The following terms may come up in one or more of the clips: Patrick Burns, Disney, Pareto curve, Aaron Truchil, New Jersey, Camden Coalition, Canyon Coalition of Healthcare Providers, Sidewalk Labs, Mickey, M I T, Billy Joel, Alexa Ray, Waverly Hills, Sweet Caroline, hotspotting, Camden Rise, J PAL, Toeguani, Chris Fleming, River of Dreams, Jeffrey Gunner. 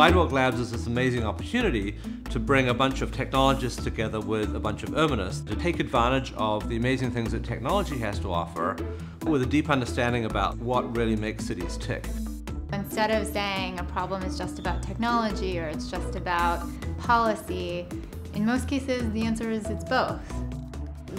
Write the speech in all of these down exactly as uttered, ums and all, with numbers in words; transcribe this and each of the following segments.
Sidewalk Labs is this amazing opportunity to bring a bunch of technologists together with a bunch of urbanists to take advantage of the amazing things that technology has to offer with a deep understanding about what really makes cities tick. Instead of saying a problem is just about technology or it's just about policy, in most cases the answer is it's both.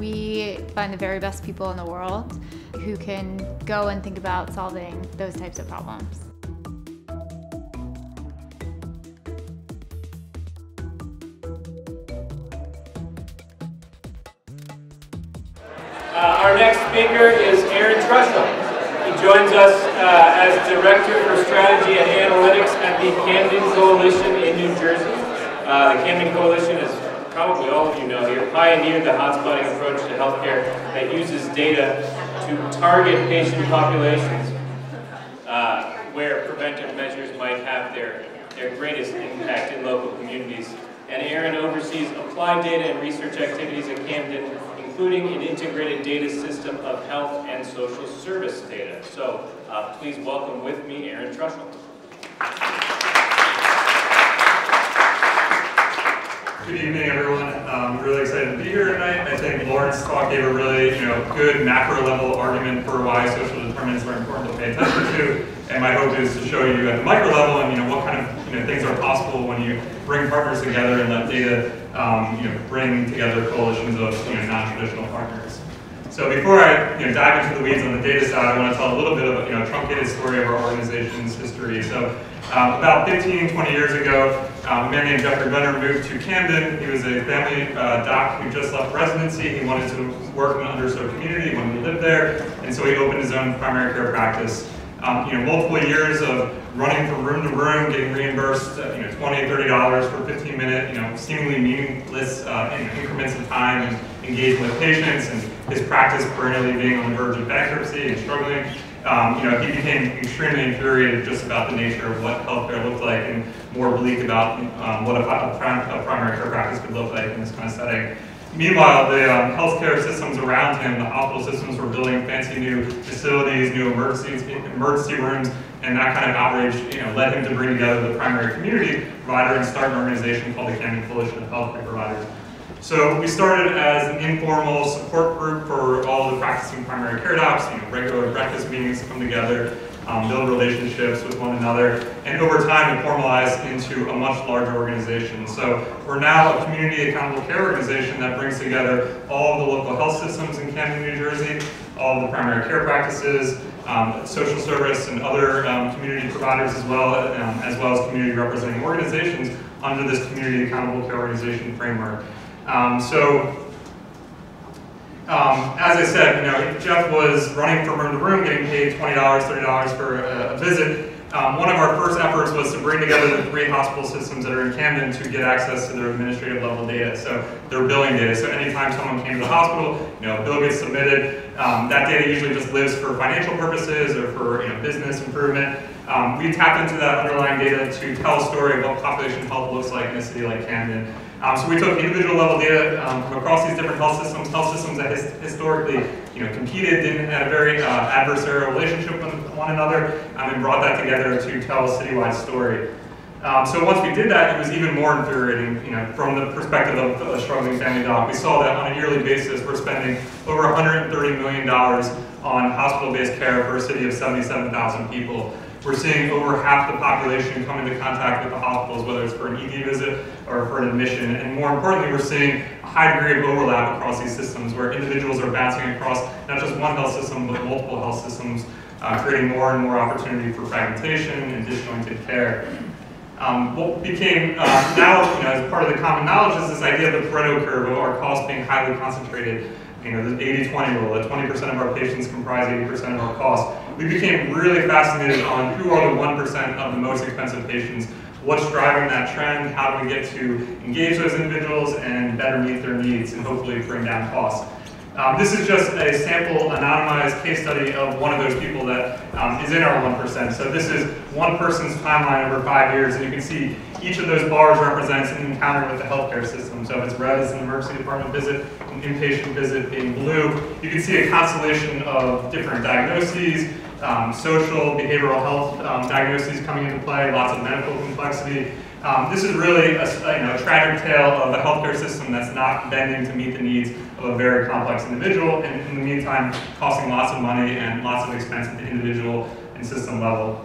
We find the very best people in the world who can go and think about solving those types of problems. Uh, our next speaker is Aaron Truchil. He joins us uh, as Director for Strategy and Analytics at the Camden Coalition in New Jersey. Uh, the Camden Coalition is, probably all of you know here, pioneered the hotspotting approach to healthcare that uses data to target patient populations uh, where preventive measures might have their, their greatest impact in local communities. And Aaron oversees applied data and research activities at Camden, including an integrated data system of health and social service data. So uh, please welcome with me Aaron Truchil. Good evening, everyone. I'm um, really excited to be here tonight. I think Lauren's talk gave a really, you know, good macro-level argument for why social determinants are important to pay attention to. And my hope is to show you at the micro level, and you know, what kind of you know things are possible when you bring partners together and let data, um, you know, bring together coalitions of you know non-traditional partners. So before I you know dive into the weeds on the data side, I want to tell a little bit of a you know truncated story of our organization's history. So um, about fifteen, twenty years ago. Um, a man named Jeffrey Gunner moved to Camden. He was a family uh, doc who just left residency. He wanted to work in an underserved community. He wanted to live there. And so he opened his own primary care practice. Um, you know, multiple years of running from room to room, getting reimbursed uh, you know, twenty, thirty dollars for a fifteen minute, you know, seemingly meaningless uh, in increments of time and engagement with patients, and his practice perennially being on the verge of bankruptcy and struggling. Um, you know, he became extremely infuriated just about the nature of what healthcare looked like, and more bleak about um, what a, a primary care practice could look like in this kind of setting. Meanwhile, the um, healthcare systems around him, the hospital systems, were building fancy new facilities, new emergencies, emergency rooms, and that kind of outrage, you know, led him to bring together the primary community provider and start an organization called the Canyon Coalition of Healthcare Providers. So we started as an informal support group for all the practicing primary care docs. You know, regular breakfast meetings, come together, um, build relationships with one another, and over time it formalized into a much larger organization. So we're now a community accountable care organization that brings together all of the local health systems in Camden, New Jersey, all of the primary care practices, um, social service, and other um, community providers as well, um, as well as community representing organizations under this community accountable care organization framework. Um, so, um, as I said, you know, Jeff was running from room to room, getting paid twenty, thirty dollars for a, a visit. Um, one of our first efforts was to bring together the three hospital systems that are in Camden to get access to their administrative level data, so their billing data. So anytime someone came to the hospital, you know, a bill gets submitted. Um, that data usually just lives for financial purposes or for you know, business improvement. Um, we tapped into that underlying data to tell a story of what population health looks like in a city like Camden. Um, so we took individual level data um, from across these different health systems, health systems that his historically you know, competed, didn't had a very uh, adversarial relationship with one another, um, and brought that together to tell a citywide story. Um, so once we did that, it was even more infuriating you know, from the perspective of a struggling family doc. We saw that on a yearly basis we're spending over one hundred thirty million dollars on hospital-based care for a city of seventy-seven thousand people. We're seeing over half the population come into contact with the hospitals, whether it's for an E D visit or for an admission. And more importantly, we're seeing a high degree of overlap across these systems, where individuals are bouncing across not just one health system, but multiple health systems, uh, creating more and more opportunity for fragmentation and disjointed care. Um, what became uh, now, you know, as part of the common knowledge is this idea of the Pareto curve, of our costs being highly concentrated. You know, the eighty twenty rule, that twenty percent of our patients comprise eighty percent of our costs. We became really fascinated on who are the one percent of the most expensive patients, what's driving that trend, how do we get to engage those individuals and better meet their needs and hopefully bring down costs. Um, this is just a sample anonymized case study of one of those people that um, is in our one percent. So this is one person's timeline over five years, and you can see each of those bars represents an encounter with the healthcare system. So if it's red, it's an emergency department visit, an inpatient visit being blue. You can see a constellation of different diagnoses, um, social, behavioral health um, diagnoses coming into play, lots of medical complexity. Um, this is really a, you know, a tragic tale of the healthcare system that's not bending to meet the needs of a very complex individual, and in the meantime, costing lots of money and lots of expense at the individual and system level.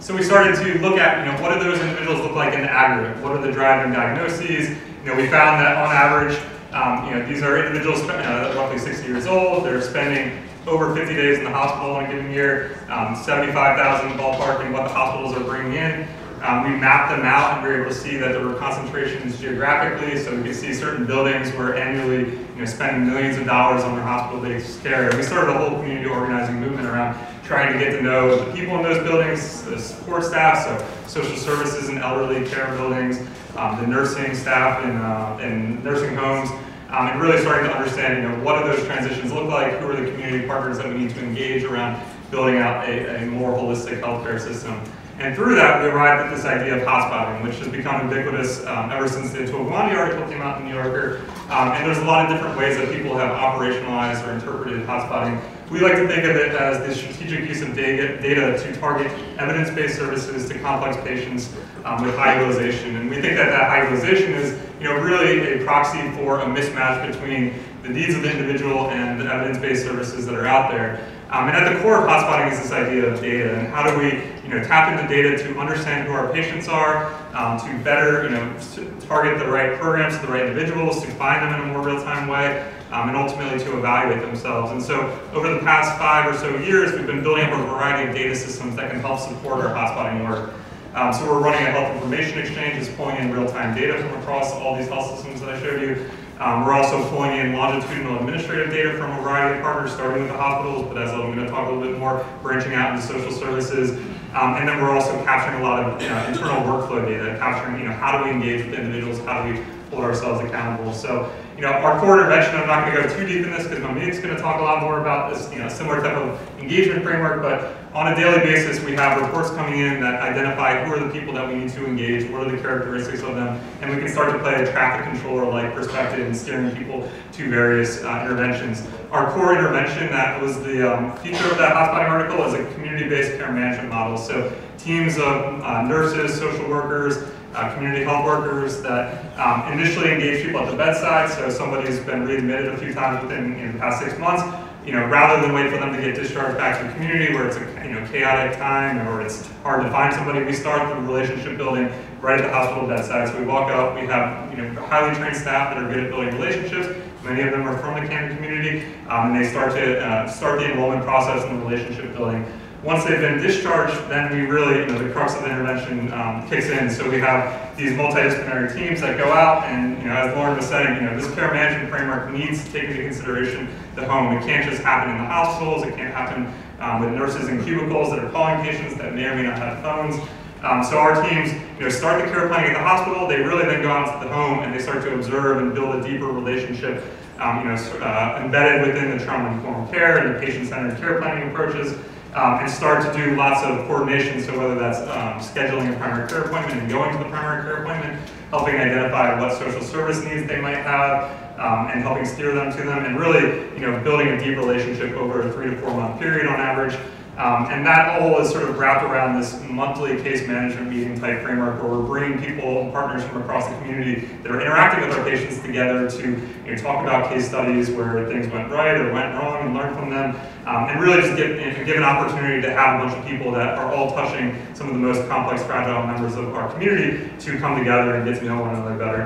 So we started to look at, you know, what do those individuals look like in the aggregate? What are the driving diagnoses? You know, we found that on average, um, you know, these are individuals uh, roughly sixty years old. They're spending over fifty days in the hospital in a given year, um, seventy-five thousand ballpark in what the hospitals are bringing in. Um, we mapped them out, and we were able to see that there were concentrations geographically, so we could see certain buildings were annually, you know, spending millions of dollars on their hospital-based care. And we started a whole community organizing movement around trying to get to know the people in those buildings, the support staff, so social services and elderly care buildings, um, the nursing staff in, uh, in nursing homes, um, and really starting to understand, you know, what do those transitions look like, who are the community partners that we need to engage around building out a, a more holistic healthcare system. And through that, we arrived at this idea of hotspotting, which has become ubiquitous um, ever since the Toeguani article came out in New Yorker. Um, and there's a lot of different ways that people have operationalized or interpreted hotspotting. We like to think of it as the strategic use of data, data to target evidence-based services to complex patients um, with high utilization. And we think that that high utilization is, you know, really a proxy for a mismatch between the needs of the individual and the evidence-based services that are out there. Um, and at the core of hotspotting is this idea of data, and how do we, you know, tap into data to understand who our patients are, um, to better, you know, to target the right programs to the right individuals, to find them in a more real-time way, um, and ultimately to evaluate themselves. And so over the past five or so years, we've been building up a variety of data systems that can help support our hotspotting work. Um, so we're running a health information exchange that's pulling in real-time data from across all these health systems that I showed you. Um, we're also pulling in longitudinal administrative data from a variety of partners, starting with the hospitals, but as I'm going to talk a little bit more, branching out into social services. Um, and then we're also capturing a lot of, you know, internal workflow data, capturing, you know, how do we engage with individuals, how do we hold ourselves accountable. So, you know, our core intervention, I'm not going to go too deep in this because my mate's going to talk a lot more about this, you know, similar type of engagement framework, but on a daily basis, we have reports coming in that identify who are the people that we need to engage, what are the characteristics of them, and we can start to play a traffic controller-like perspective in steering people to various uh, interventions. Our core intervention that was the um, feature of that hotspotting article is a community-based care management model. So teams of uh, nurses, social workers, uh, community health workers that um, initially engage people at the bedside. So somebody's been readmitted a few times within, you know, the past six months. You know, rather than wait for them to get discharged back to the community where it's a, you know, chaotic time or it's hard to find somebody, we start the relationship building right at the hospital bedside. So we walk up, we have, you know, highly trained staff that are good at building relationships. Many of them are from the Camden community, um, and they start to uh, start the enrollment process and the relationship building. Once they've been discharged, then we really, you know, the crux of the intervention um, kicks in. So we have these multidisciplinary teams that go out and, you know, as Lauren was saying, you know, this care management framework needs to take into consideration the home. It can't just happen in the hospitals. It can't happen um, with nurses in cubicles that are calling patients that may or may not have phones. Um, so our teams, you know, start the care planning at the hospital. They really then go out to the home and they start to observe and build a deeper relationship, um, you know, uh, embedded within the trauma-informed care and the patient-centered care planning approaches, um, and start to do lots of coordination. So whether that's um, scheduling a primary care appointment and going to the primary care appointment, helping identify what social service needs they might have, Um, and helping steer them to them, and really, you know, building a deep relationship over a three to four month period on average. Um, and that all is sort of wrapped around this monthly case management meeting type framework where we're bringing people and partners from across the community that are interacting with our patients together to, you know, talk about case studies where things went right or went wrong and learn from them, um, and really just get, give an opportunity to have a bunch of people that are all touching some of the most complex, fragile members of our community to come together and get to know one another better.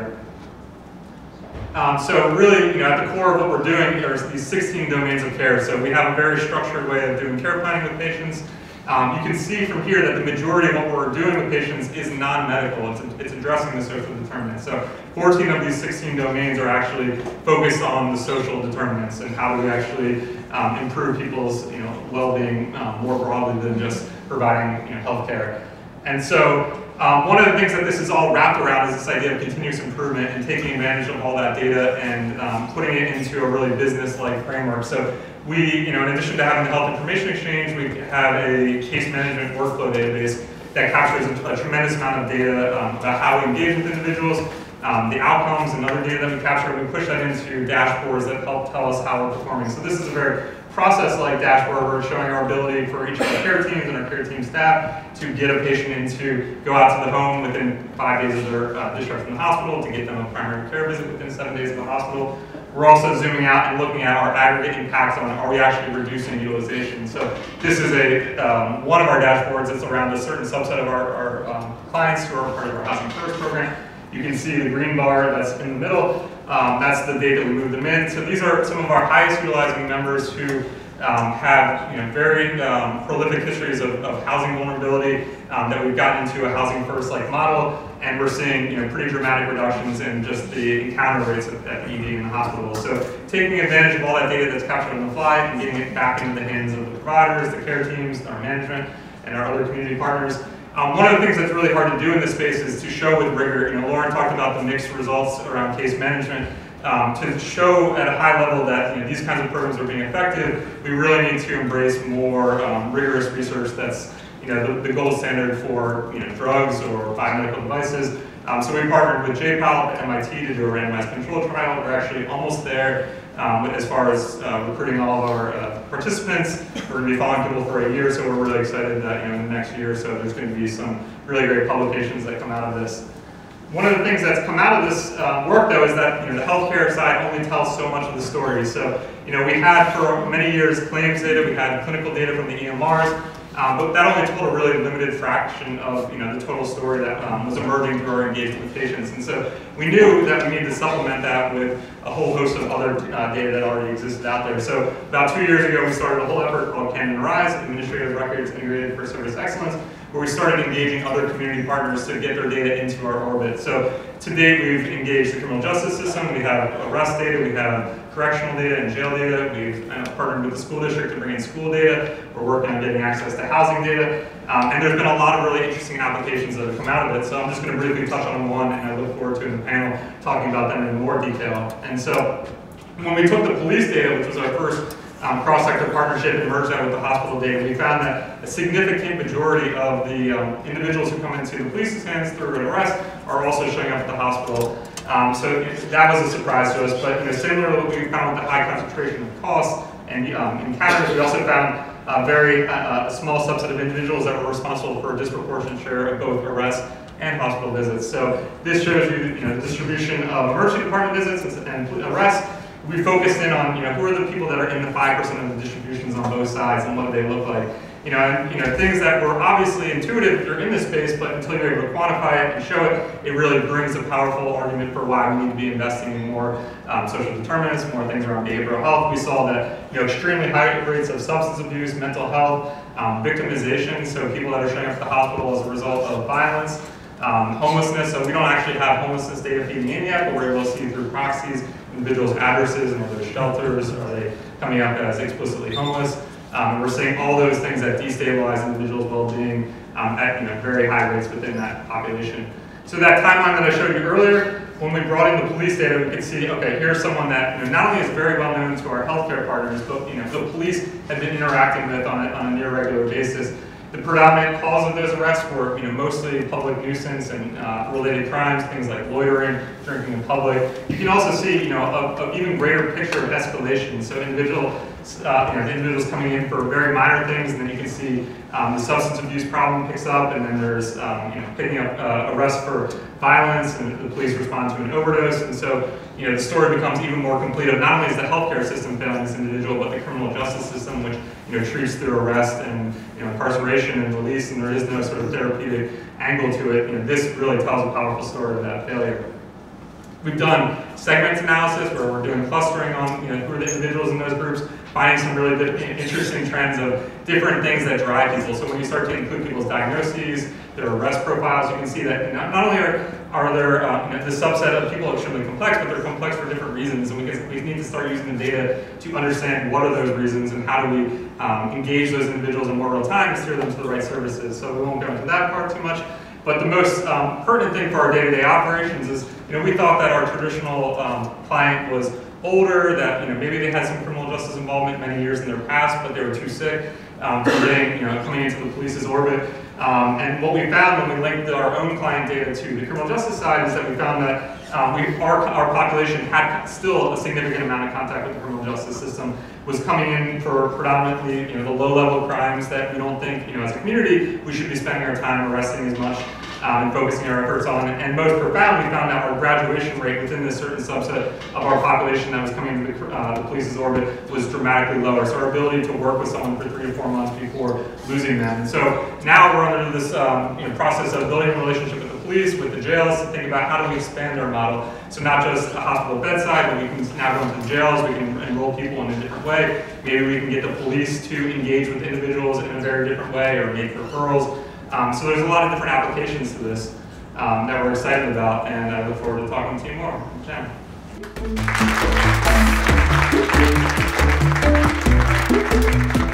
Um, so really, you know, at the core of what we're doing, there's these sixteen domains of care. So we have a very structured way of doing care planning with patients. Um, you can see from here that the majority of what we're doing with patients is non-medical. It's, it's addressing the social determinants. So fourteen of these sixteen domains are actually focused on the social determinants and how do we actually um, improve people's, you know, well-being um, more broadly than just providing, you know, health care. And so Um, one of the things that this is all wrapped around is this idea of continuous improvement and taking advantage of all that data and um, putting it into a really business-like framework. So we, you know, in addition to having the health information exchange, we have a case management workflow database that captures a, a tremendous amount of data um, about how we engage with individuals, um, the outcomes, and other data that we capture. We push that into dashboards that help tell us how we're performing. So this is a very process-like dashboard. We're showing our ability for each of our care teams and our care team staff to get a patient into, go out to the home within five days of their uh, discharge from the hospital, to get them a primary care visit within seven days of the hospital. We're also zooming out and looking at our aggregate impacts on, are we actually reducing utilization? So this is a um, one of our dashboards that's around a certain subset of our, our um, clients who are part of our Housing First program. You can see the green bar that's in the middle. Um, that's the date that we moved them in. So these are some of our highest utilizing members who um, have you know, very um, prolific histories of, of housing vulnerability um, that we've gotten into a Housing First-like model, and we're seeing you know, pretty dramatic reductions in just the encounter rates at the E D in the hospital. So taking advantage of all that data that's captured on the fly and getting it back into the hands of the providers, the care teams, our management, and our other community partners. Um, one of the things that's really hard to do in this space is to show with rigor. You know, Lauren talked about the mixed results around case management. Um, to show at a high level that you know, these kinds of programs are being effective, we really need to embrace more um, rigorous research that's you know, the, the gold standard for you know, drugs or biomedical devices. Um, so we partnered with J PAL at M I T to do a randomized control trial. We're actually almost there um, as far as uh, recruiting all of our uh, participants. We're going to be following people for a year, so we're really excited that you know, in the next year or so there's going to be some really great publications that come out of this. One of the things that's come out of this uh, work, though, is that you know, the healthcare side only tells so much of the story. So you know, we had for many years claims data, we had clinical data from the E M Rs. Um, but that only told a really limited fraction of you know, the total story that um, was emerging through our engagement with patients. And so we knew that we needed to supplement that with a whole host of other uh, data that already existed out there. So about two years ago, we started a whole effort called Camden Rise, Administrative Records Integrated for Service Excellence, where we started engaging other community partners to get their data into our orbit. So to date, we've engaged the criminal justice system. We have arrest data, we have correctional data and jail data. We've uh, partnered with the school district to bring in school data. We're working on getting access to housing data. Um, and there's been a lot of really interesting applications that have come out of it. So I'm just going to briefly touch on one, and I look forward to in the panel talking about them in more detail. And so when we took the police data, which was our first um, cross-sector partnership, and merged that with the hospital data, we found that a significant majority of the um, individuals who come into the police's hands through an arrest are also showing up at the hospital. Um, so that was a surprise to us, but you know, similar to what we found with the high concentration of costs and um, encounters, we also found a very uh, a small subset of individuals that were responsible for a disproportionate share of both arrests and hospital visits. So this shows you, you know, the distribution of emergency department visits and arrests. We focused in on you know, who are the people that are in the five percent of the distributions on both sides and what do they look like. You know, and, you know, things that were obviously intuitive if you're in this space, but until you're able to quantify it and show it, it really brings a powerful argument for why we need to be investing in more um, social determinants, more things around behavioral health. We saw that you know, extremely high rates of substance abuse, mental health, um, victimization, so people that are showing up at the hospital as a result of violence, um, homelessness. So we don't actually have homelessness data feeding in yet, but we're able to see through proxies, individuals' addresses, and are there shelters, are they coming up as explicitly homeless? Um, we're seeing all those things that destabilize individuals' well-being um, at you know, very high rates within that population. So that timeline that I showed you earlier, when we brought in the police data, we could see, okay, here's someone that you know, not only is very well known to our healthcare partners, but you know, the police have been interacting with on a, on a near regular basis. The predominant cause of those arrests were you know, mostly public nuisance and uh, related crimes, things like loitering, drinking in public. You can also see you know, a, a even greater picture of escalation. So individual, uh, you know, the individuals coming in for very minor things, and then you can see um, the substance abuse problem picks up, and then there's um, you know, picking up uh, arrests for violence, and the police respond to an overdose. And so you know, the story becomes even more complete of not only is the healthcare system failing this individual, but the criminal justice system, which you know, treats through arrest and you know, incarceration and release, and there is no sort of therapeutic angle to it. You know, this really tells a powerful story of that failure. We've done segment analysis where we're doing clustering on you know, who are the individuals in those groups, finding some really interesting trends of different things that drive people. So when you start to include people's diagnoses, their arrest profiles, you can see that not only are, are there uh, you know, the subset of people extremely complex, but they're complex for different reasons, and we, can, we need to start using the data to understand what are those reasons and how do we um, engage those individuals in more real time to steer them to the right services. So we won't go into that part too much. But the most um, pertinent thing for our day-to-day operations is, you know, we thought that our traditional um, client was older, that, you know, maybe they had some criminal justice involvement many years in their past, but they were too sick um, for getting, you know, coming into the police's orbit. Um, and what we found when we linked our own client data to the criminal justice side is that we found that um, we, our, our population had still a significant amount of contact with the criminal justice system, was coming in for predominantly, you know, the low-level crimes that we don't think, you know, as a community, we should be spending our time arresting as much um, and focusing our efforts on. And most profound, we found out our graduation rate within this certain subset of our population that was coming into the, uh, the police's orbit was dramatically lower. So our ability to work with someone for three to four months before losing them. And so now we're under this um, you know, process of building a relationship with the police, with the jails, to think about how do we expand our model. So not just a hospital bedside, but we can now go into the jails, we can enroll people in a different way. Maybe we can get the police to engage with individuals in a very different way or make referrals. Um, so there's a lot of different applications to this um, that we're excited about, and I look forward to talking to you more. Jen. Thank you.